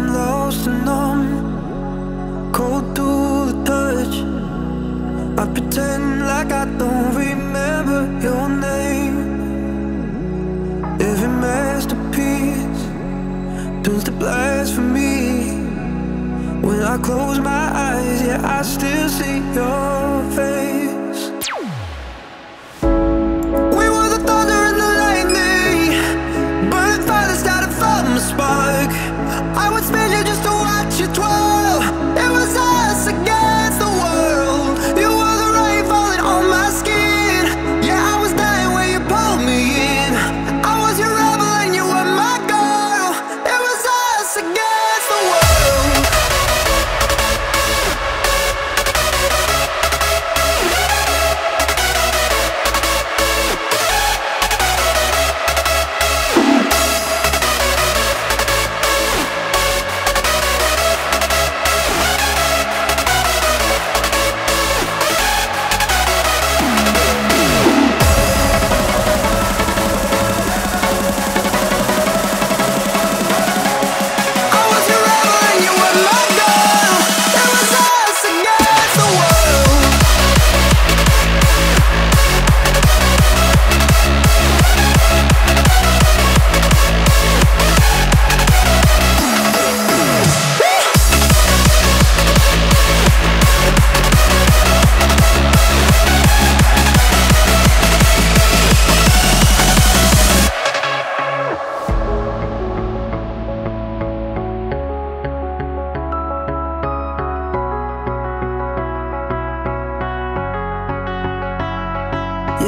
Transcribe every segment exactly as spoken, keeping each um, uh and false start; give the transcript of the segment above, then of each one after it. I'm lost and numb, cold to the touch. I pretend like I don't remember your name. Every masterpiece turns to blasphemy. When I close my eyes, yeah, I still see your face.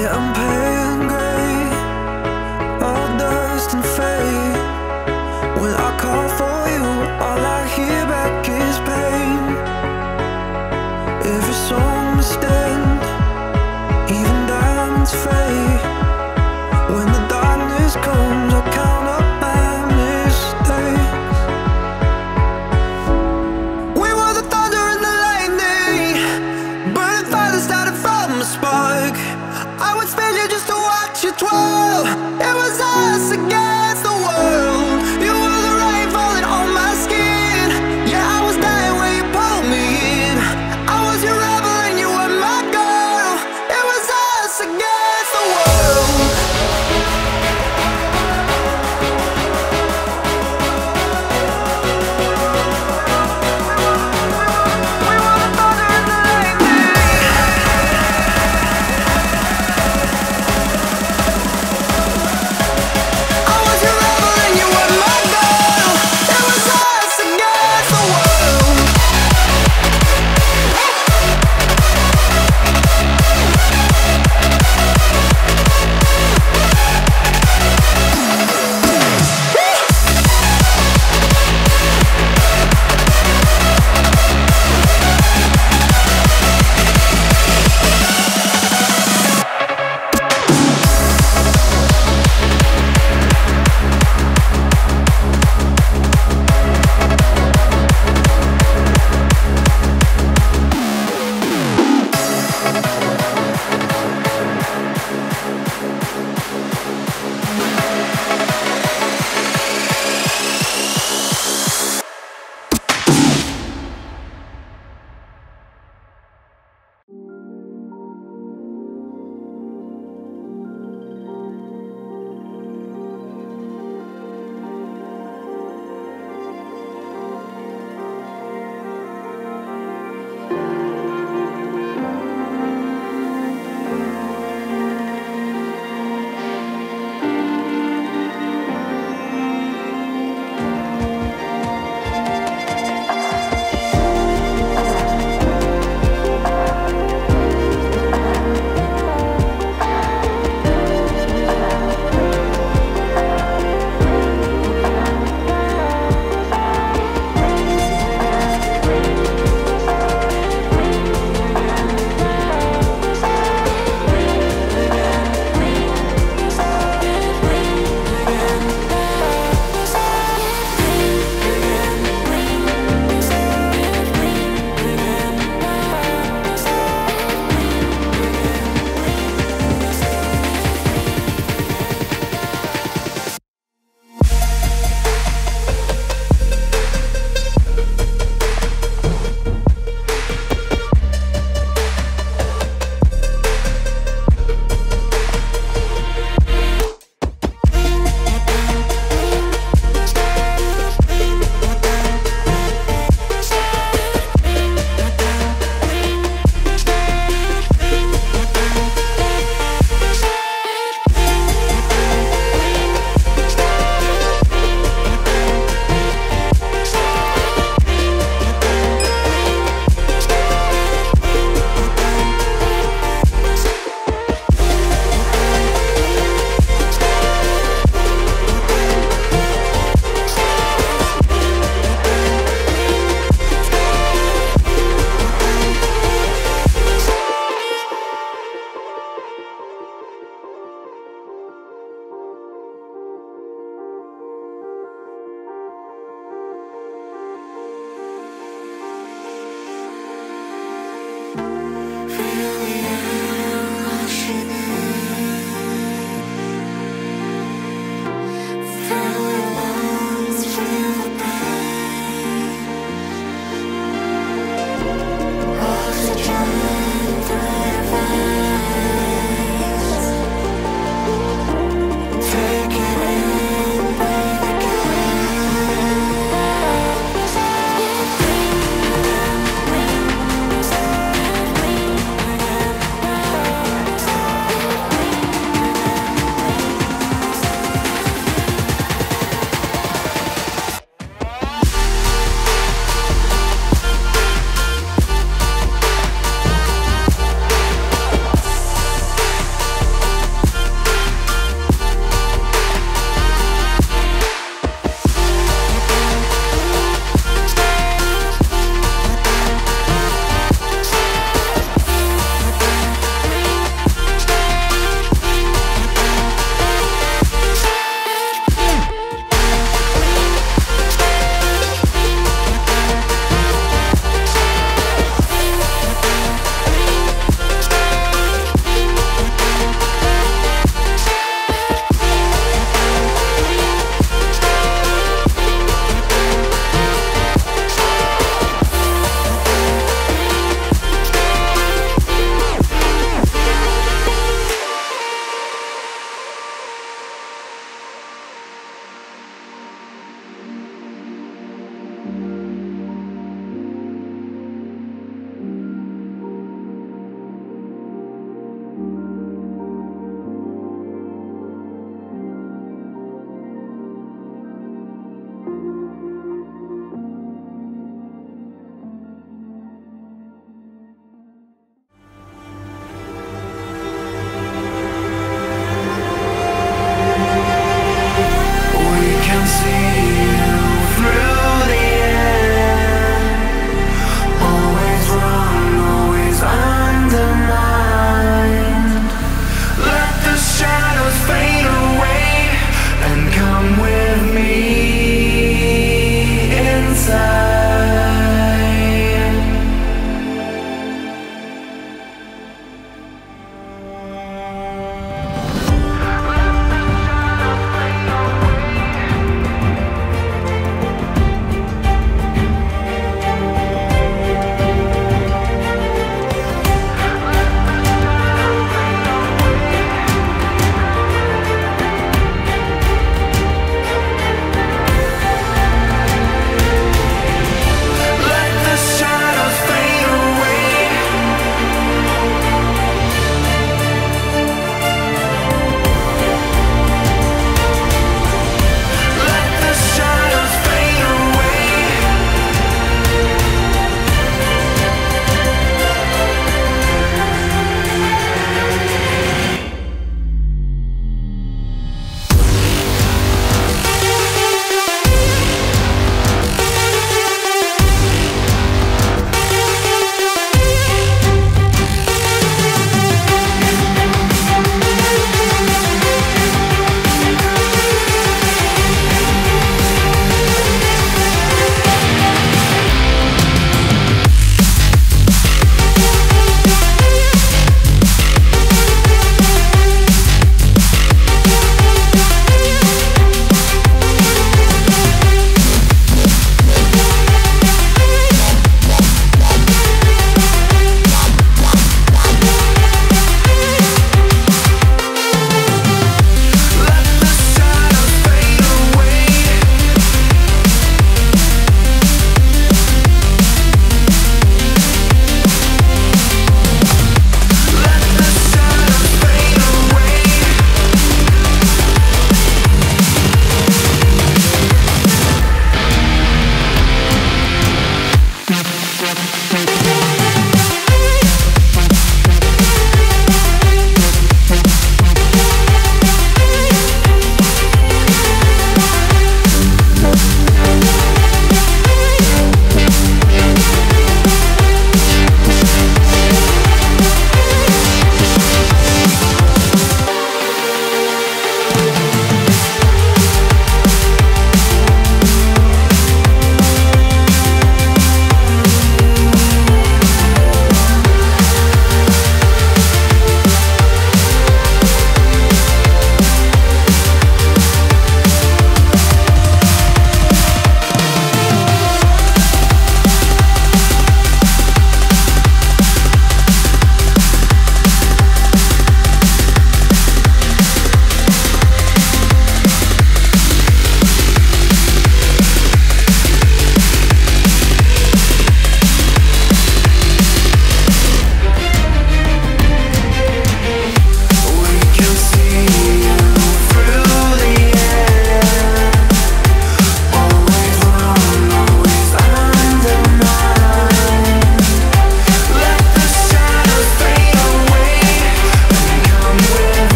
Yeah, I'm pale and grey, all dust and fade. When I call for you, all I hear back is pain. Every song must end, even diamonds fade. When the darkness comes, I'll count up my mistakes. We were the thunder and the lightning, burning fire that started from a spark. I would spend you just to watch you twirl.